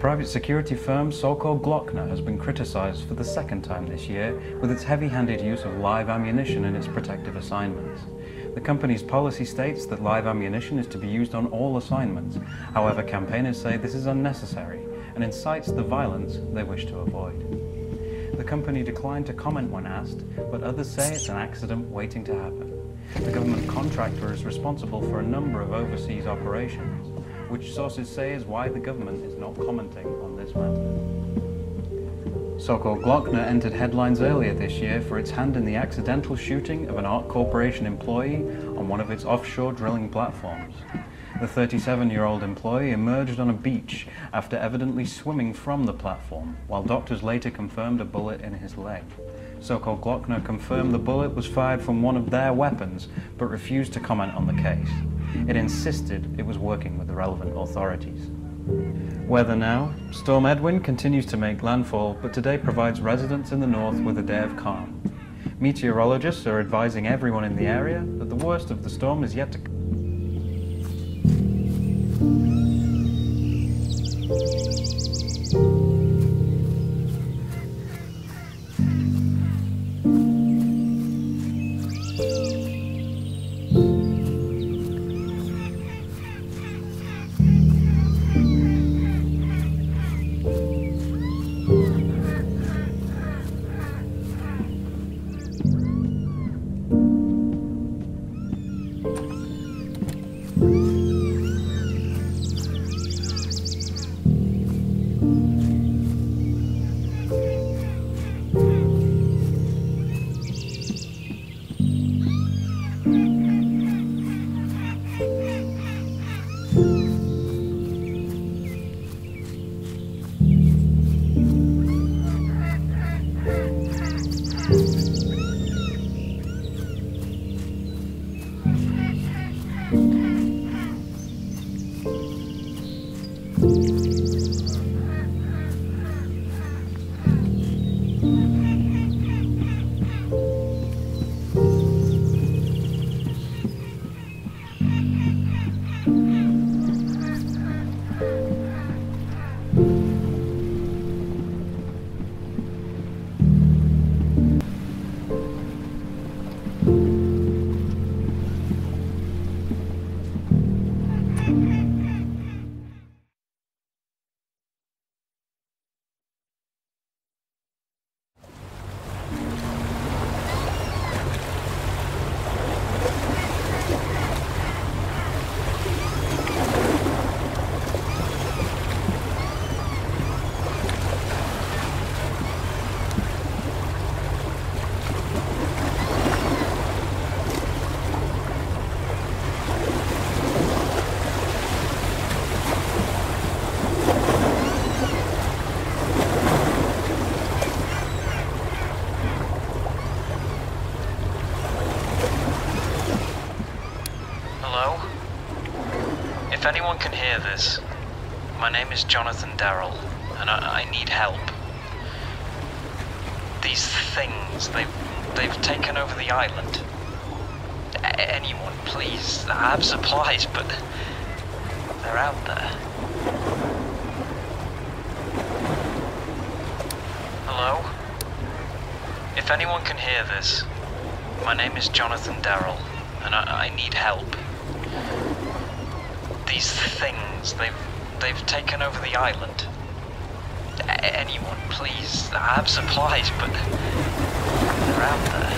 Private security firm so-called Glockner has been criticised for the second time this year with its heavy-handed use of live ammunition in its protective assignments. The company's policy states that live ammunition is to be used on all assignments. However, campaigners say this is unnecessary and incites the violence they wish to avoid. The company declined to comment when asked, but others say it's an accident waiting to happen. The government contractor is responsible for a number of overseas operations, which sources say is why the government is not commenting on this matter. So-called Glockner entered headlines earlier this year for its hand in the accidental shooting of an Art Corporation employee on one of its offshore drilling platforms. The 37-year-old employee emerged on a beach after evidently swimming from the platform, while doctors later confirmed a bullet in his leg. So-called Glockner confirmed the bullet was fired from one of their weapons, but refused to comment on the case. It insisted it was working with the relevant authorities. Weather now. Storm Edwin continues to make landfall, but today provides residents in the north with a day of calm. Meteorologists are advising everyone in the area that the worst of the storm is yet to come. If anyone can hear this, my name is Jonathan Darrell, and I need help. These things, they've taken over the island. Anyone, please. I have supplies, but they're out there. Hello? If anyone can hear this, my name is Jonathan Darrell, and I need help. These things, they've taken over the island. Anyone, please. I have supplies, but they're out there.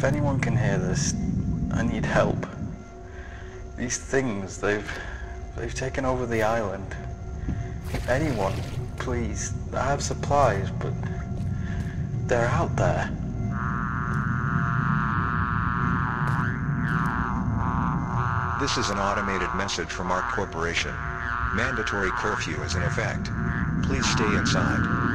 if anyone can hear this, I need help. These things, they've taken over the island. Anyone, please. I have supplies, but they're out there. This is an automated message from ARC Corporation. Mandatory curfew is in effect. Please stay inside.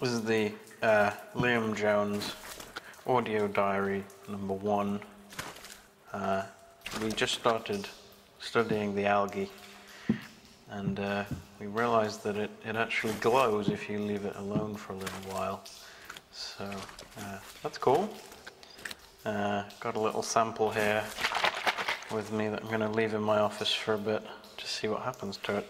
This is the Liam Jones audio diary #1. We just started studying the algae, and we realized that it actually glows if you leave it alone for a little while. So that's cool. Got a little sample here with me that I'm going to leave in my office for a bit to see what happens to it.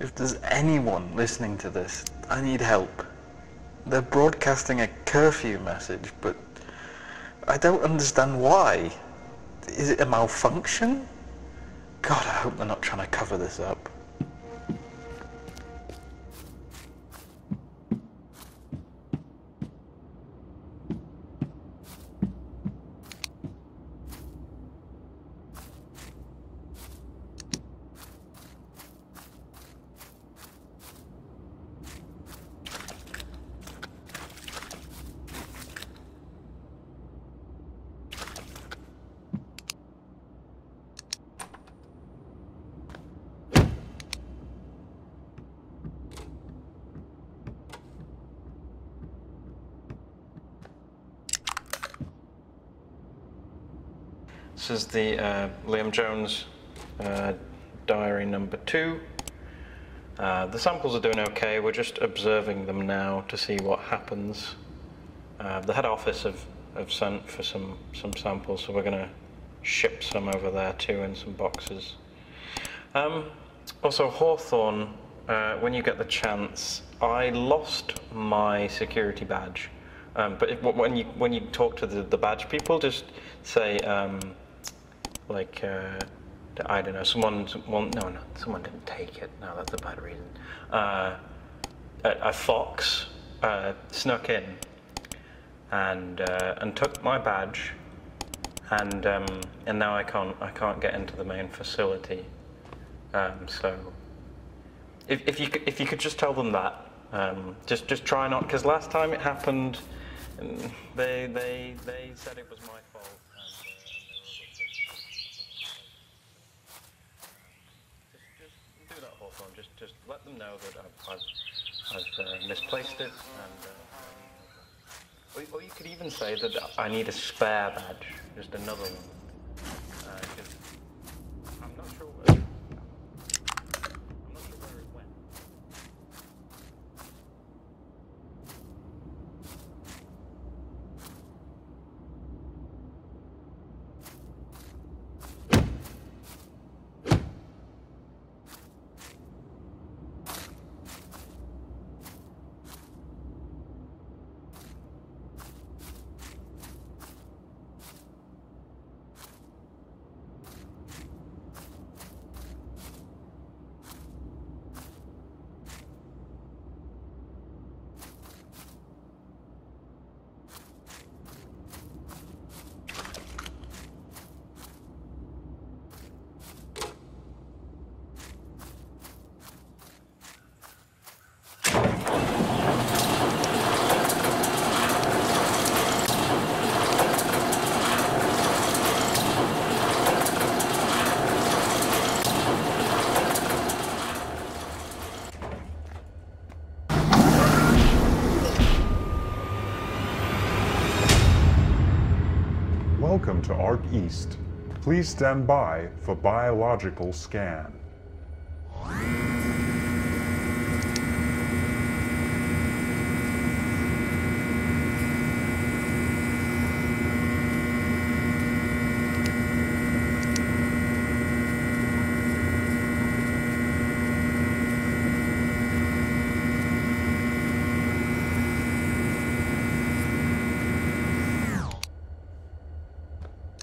If there's anyone listening to this, I need help. They're broadcasting a curfew message, but I don't understand why. Is it a malfunction? God, I hope they're not trying to cover this up. This is the Liam Jones diary number 2. The samples are doing okay, we're just observing them now to see what happens. The head office have sent for some samples, so we're going to ship some over there too in some boxes. Also Hawthorne, when you get the chance, I lost my security badge. But when you talk to the badge people, just say, I don't know, someone didn't take it. No, that's a bad reason. A fox snuck in and took my badge, and now I can't get into the main facility. So if you could just tell them that, just try not, because last time it happened, they said it was my fault. Just do that, Hawthorne. Just let them know that I've misplaced it, and or you could even say that I need a spare badge, just another one. I'm not sure what. Welcome to ARC East. Please stand by for biological scan.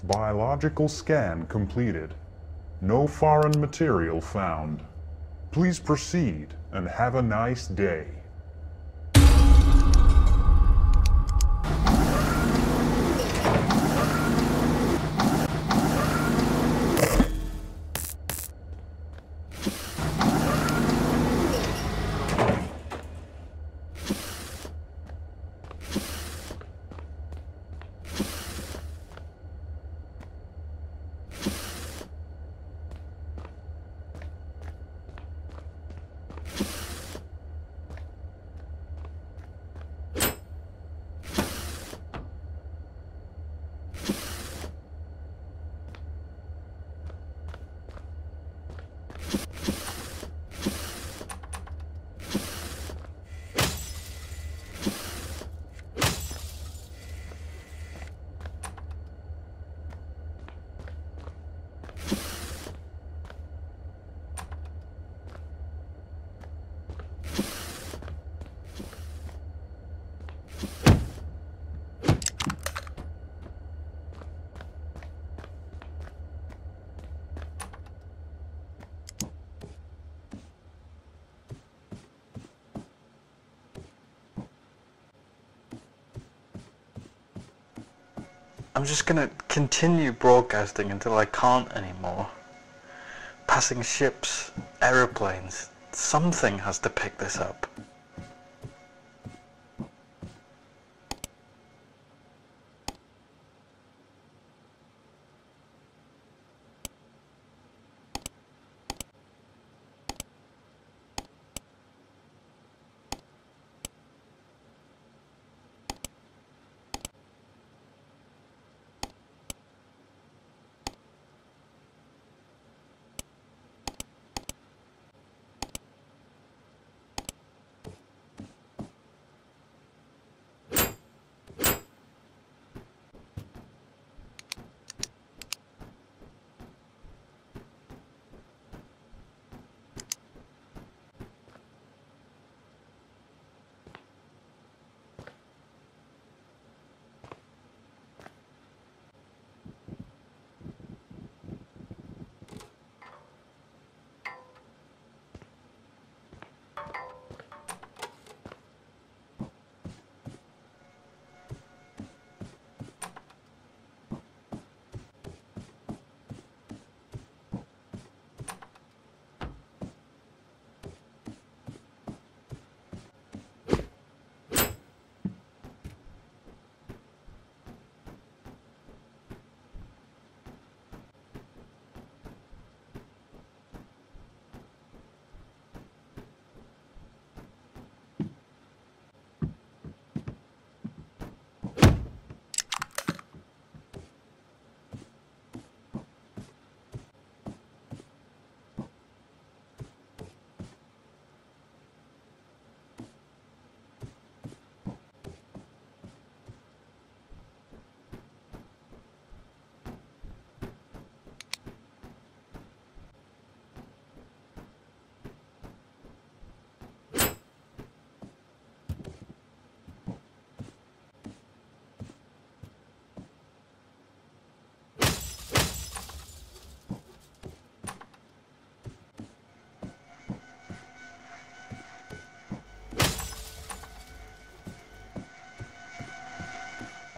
Biological scan completed. No foreign material found. Please proceed and have a nice day. I'm just gonna continue broadcasting until I can't anymore. Passing ships, aeroplanes, something has to pick this up.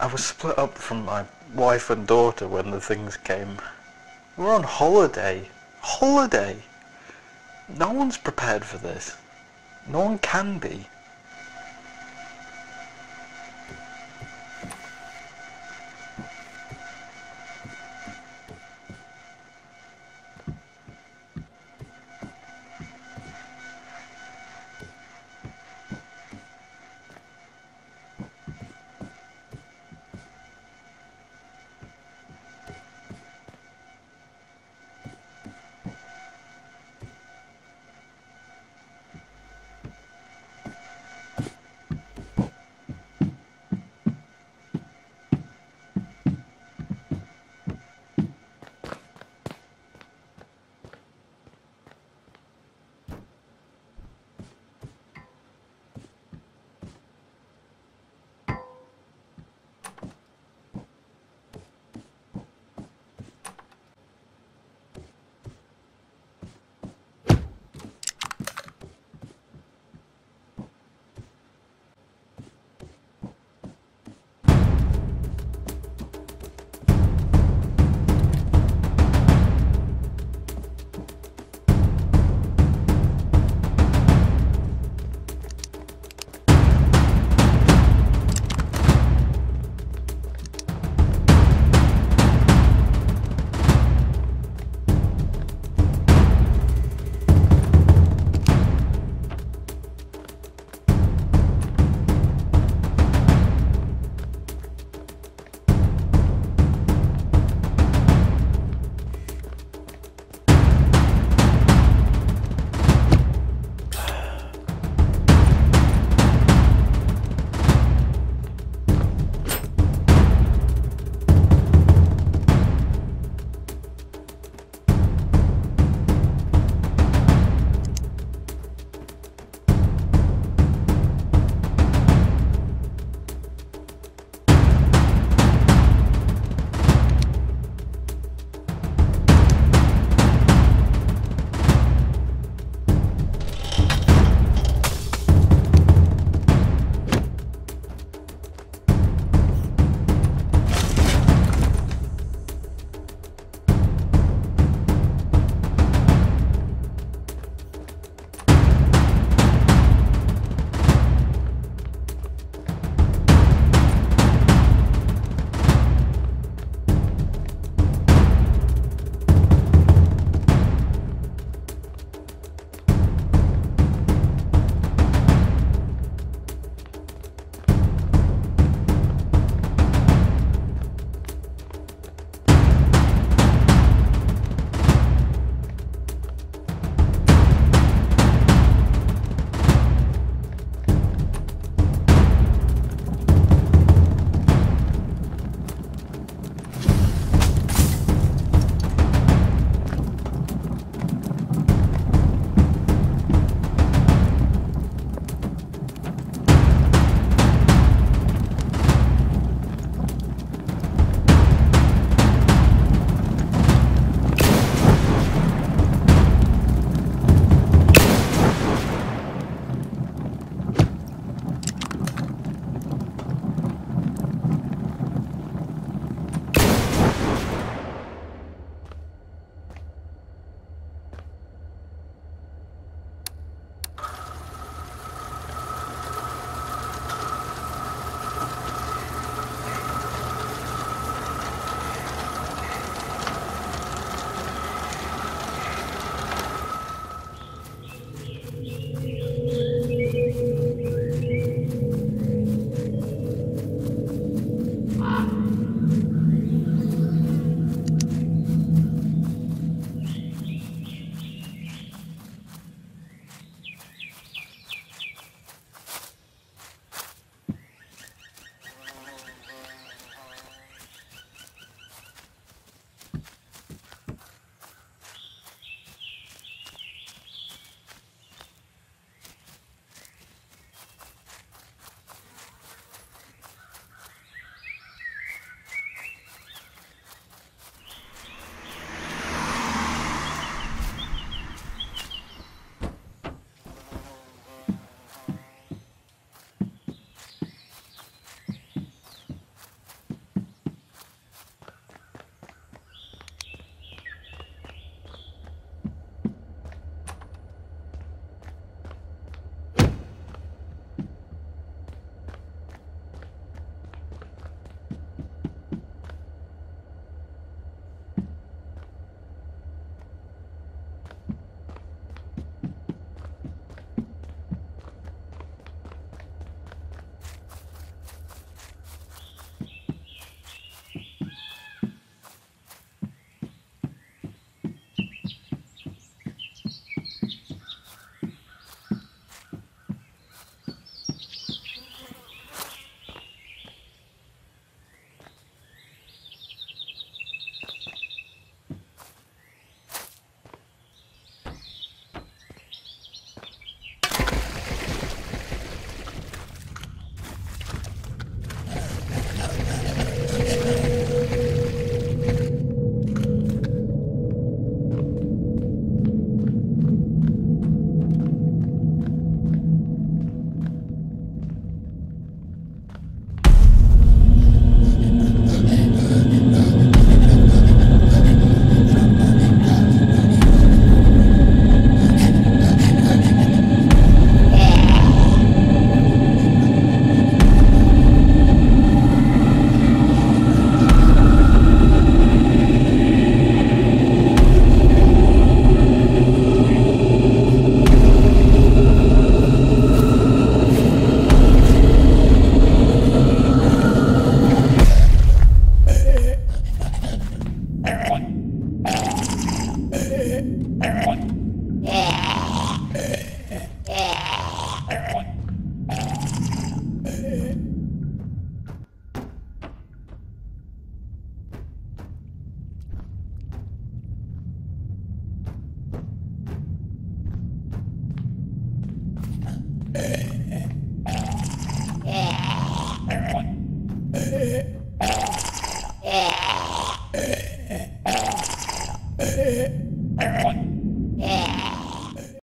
I was split up from my wife and daughter when the things came. We're on holiday. Holiday! No one's prepared for this. No one can be.